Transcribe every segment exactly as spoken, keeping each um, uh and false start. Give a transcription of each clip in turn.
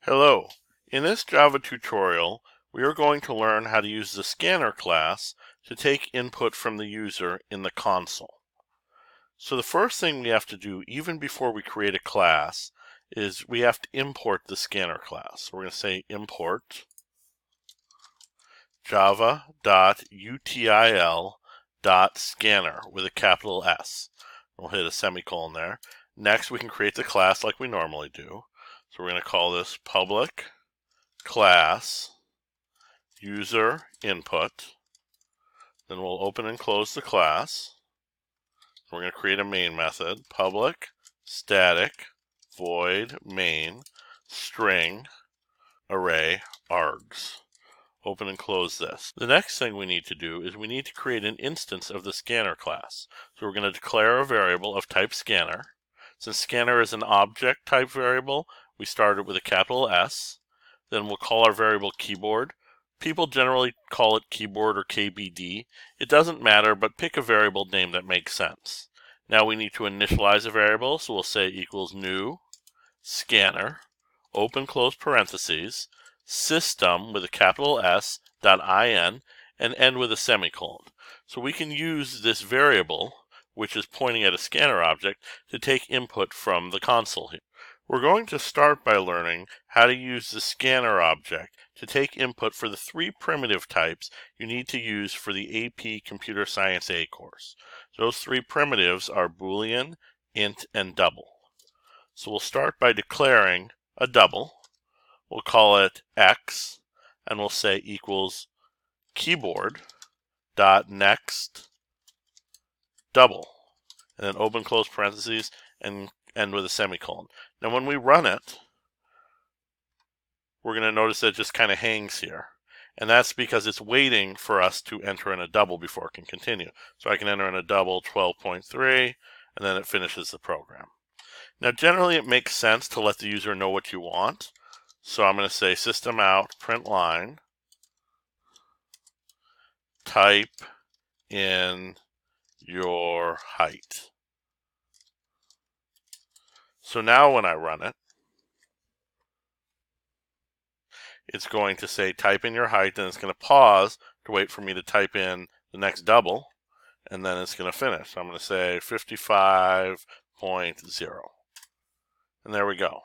Hello. In this Java tutorial, we are going to learn how to use the Scanner class to take input from the user in the console. So the first thing we have to do, even before we create a class, is we have to import the Scanner class. We're going to say import Java dot U T I L dot Scanner with a capital S. We'll hit a semicolon there. Next, we can create the class like we normally do. So we're going to call this public class user input. Then we'll open and close the class. We're going to create a main method, public static void main string array args. Open and close this. The next thing we need to do is we need to create an instance of the Scanner class. So we're going to declare a variable of type Scanner. Since Scanner is an object type variable, we start it with a capital S. Then we'll call our variable keyboard. People generally call it keyboard or K B D. It doesn't matter, but pick a variable name that makes sense. Now we need to initialize a variable, so we'll say equals new scanner, open close parentheses, system with a capital S dot in, and end with a semicolon. So we can use this variable, which is pointing at a scanner object, to take input from the console here. We're going to start by learning how to use the scanner object to take input for the three primitive types you need to use for the A P Computer Science A course. Those three primitives are Boolean, int, and double. So we'll start by declaring a double. We'll call it x, and we'll say equals keyboard.next double, and then open close parentheses, and end with a semicolon. Now when we run it, we're going to notice that it just kind of hangs here. And that's because it's waiting for us to enter in a double before it can continue. So I can enter in a double twelve point three, and then it finishes the program. Now generally it makes sense to let the user know what you want. So I'm going to say system out print line, type in your height. So now when I run it, it's going to say type in your height, and it's going to pause to wait for me to type in the next double, and then it's going to finish. So I'm going to say fifty-five point zero. And there we go.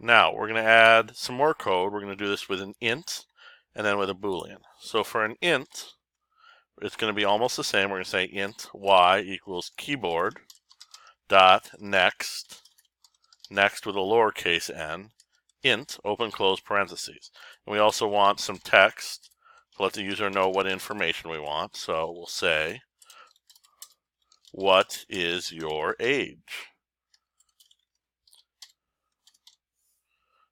Now we're going to add some more code. We're going to do this with an int and then with a Boolean. So for an int, it's going to be almost the same. We're going to say int y equals keyboard dot next. Next with a lowercase n, int, open close parentheses. And we also want some text to let the user know what information we want. So we'll say, what is your age?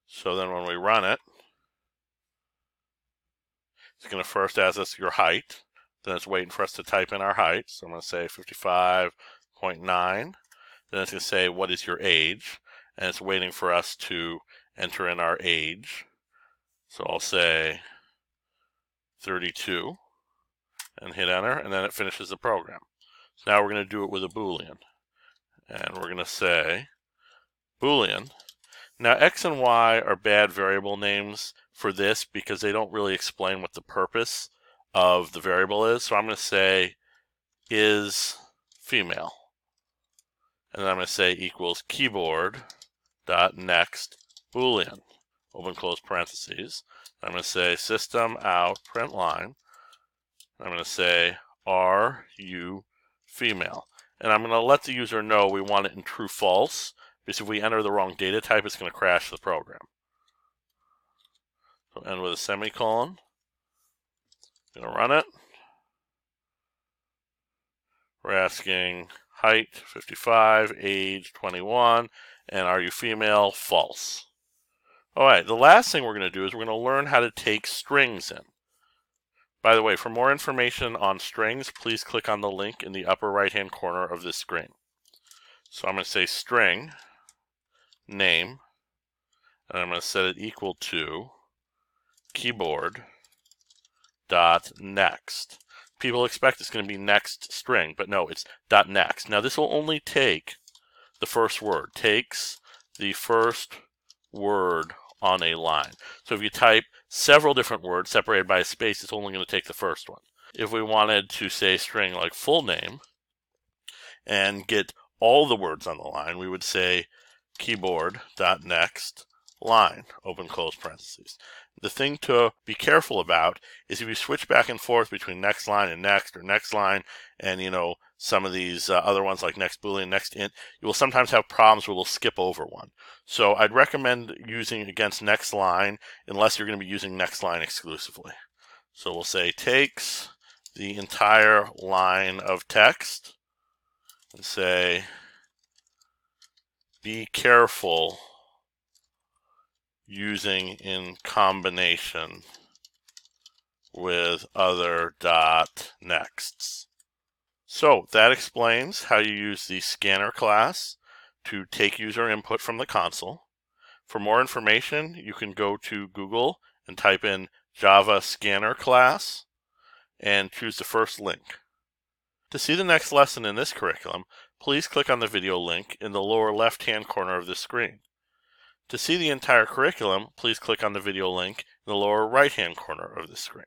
So then when we run it, it's going to first ask us your height. Then it's waiting for us to type in our height. So I'm going to say fifty-five point nine. Then it's going to say, what is your age? And it's waiting for us to enter in our age. So I'll say thirty-two and hit enter, and then it finishes the program. So now we're going to do it with a Boolean. And we're going to say Boolean. Now X and Y are bad variable names for this because they don't really explain what the purpose of the variable is. So I'm going to say is female. And then I'm going to say equals keyboard dot next Boolean, open close parentheses. I'm going to say system out print line. I'm going to say are you female? And I'm going to let the user know we want it in true false, because if we enter the wrong data type, it's going to crash the program. So end with a semicolon. I'm going to run it. We're asking height fifty-five, age twenty-one, and are you female? False. All right, the last thing we're going to do is we're going to learn how to take strings in. By the way, for more information on strings, please click on the link in the upper right-hand corner of this screen. So I'm going to say string name, and I'm going to set it equal to keyboard dot next. People expect it's going to be next string, but no, it's dot next. Now this will only take the first word, takes the first word on a line. So if you type several different words separated by a space, it's only going to take the first one. If we wanted to say string like full name and get all the words on the line, we would say keyboard.next line, open close parentheses. The thing to be careful about is if you switch back and forth between next line and next, or next line and, you know, some of these uh, other ones like next boolean, next int, you will sometimes have problems where we'll skip over one. So I'd recommend using against next line unless you're going to be using next line exclusively. So we'll say takes the entire line of text and say be careful using in combination with other dot nexts. So that explains how you use the scanner class to take user input from the console. For more information, you can go to Google and type in Java scanner class and choose the first link. To see the next lesson in this curriculum, please click on the video link in the lower left-hand corner of the screen. To see the entire curriculum, please click on the video link in the lower right-hand corner of the screen.